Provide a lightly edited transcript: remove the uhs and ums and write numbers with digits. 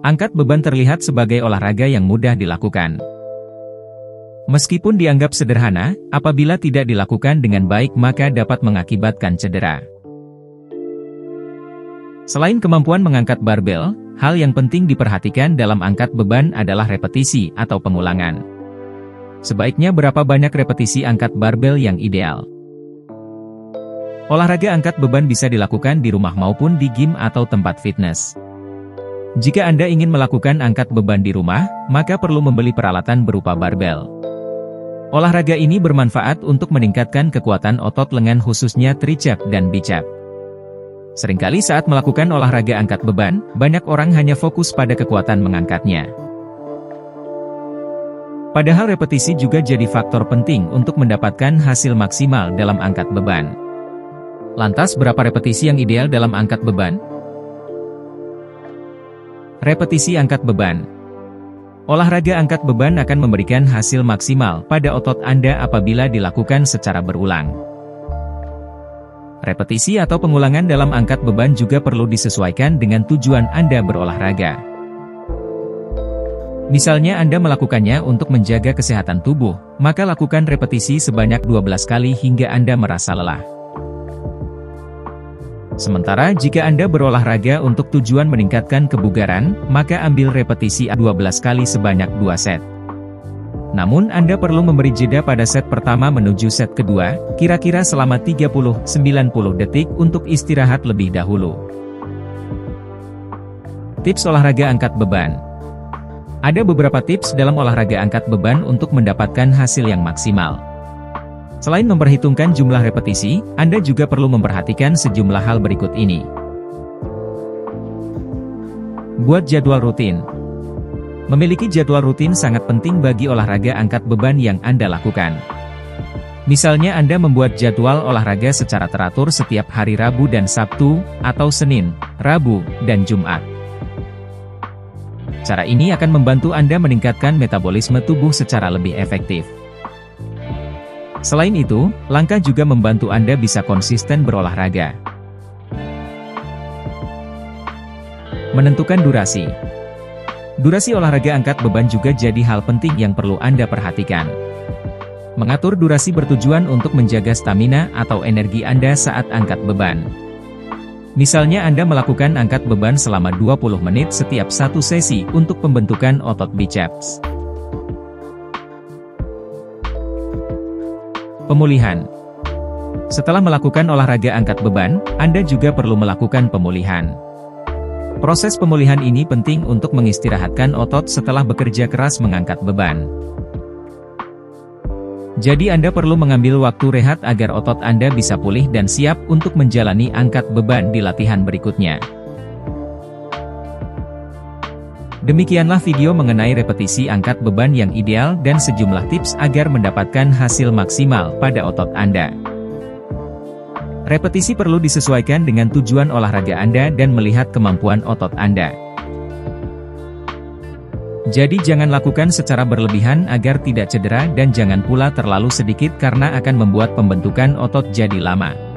Angkat beban terlihat sebagai olahraga yang mudah dilakukan. Meskipun dianggap sederhana, apabila tidak dilakukan dengan baik maka dapat mengakibatkan cedera. Selain kemampuan mengangkat barbel, hal yang penting diperhatikan dalam angkat beban adalah repetisi atau pengulangan. Sebaiknya berapa banyak repetisi angkat barbel yang ideal? Olahraga angkat beban bisa dilakukan di rumah maupun di gym atau tempat fitness. Jika Anda ingin melakukan angkat beban di rumah, maka perlu membeli peralatan berupa barbel. Olahraga ini bermanfaat untuk meningkatkan kekuatan otot lengan khususnya tricep dan bicep. Seringkali saat melakukan olahraga angkat beban, banyak orang hanya fokus pada kekuatan mengangkatnya. Padahal repetisi juga jadi faktor penting untuk mendapatkan hasil maksimal dalam angkat beban. Lantas berapa repetisi yang ideal dalam angkat beban? Repetisi angkat beban. Olahraga angkat beban akan memberikan hasil maksimal pada otot Anda apabila dilakukan secara berulang. Repetisi atau pengulangan dalam angkat beban juga perlu disesuaikan dengan tujuan Anda berolahraga. Misalnya Anda melakukannya untuk menjaga kesehatan tubuh, maka lakukan repetisi sebanyak 12 kali hingga Anda merasa lelah. Sementara jika Anda berolahraga untuk tujuan meningkatkan kebugaran, maka ambil repetisi 12 kali sebanyak 2 set. Namun Anda perlu memberi jeda pada set pertama menuju set kedua, kira-kira selama 30-90 detik untuk istirahat lebih dahulu. Tips olahraga angkat beban. Ada beberapa tips dalam olahraga angkat beban untuk mendapatkan hasil yang maksimal. Selain memperhitungkan jumlah repetisi, Anda juga perlu memperhatikan sejumlah hal berikut ini. Buat jadwal rutin. Memiliki jadwal rutin sangat penting bagi olahraga angkat beban yang Anda lakukan. Misalnya Anda membuat jadwal olahraga secara teratur setiap hari Rabu dan Sabtu, atau Senin, Rabu, dan Jumat. Cara ini akan membantu Anda meningkatkan metabolisme tubuh secara lebih efektif. Selain itu, langkah juga membantu Anda bisa konsisten berolahraga. Menentukan durasi. Durasi olahraga angkat beban juga jadi hal penting yang perlu Anda perhatikan. Mengatur durasi bertujuan untuk menjaga stamina atau energi Anda saat angkat beban. Misalnya Anda melakukan angkat beban selama 20 menit setiap satu sesi untuk pembentukan otot biceps. Pemulihan. Setelah melakukan olahraga angkat beban, Anda juga perlu melakukan pemulihan. Proses pemulihan ini penting untuk mengistirahatkan otot setelah bekerja keras mengangkat beban. Jadi Anda perlu mengambil waktu rehat agar otot Anda bisa pulih dan siap untuk menjalani angkat beban di latihan berikutnya. Demikianlah video mengenai repetisi angkat beban yang ideal dan sejumlah tips agar mendapatkan hasil maksimal pada otot Anda. Repetisi perlu disesuaikan dengan tujuan olahraga Anda dan melihat kemampuan otot Anda. Jadi jangan lakukan secara berlebihan agar tidak cedera dan jangan pula terlalu sedikit karena akan membuat pembentukan otot jadi lama.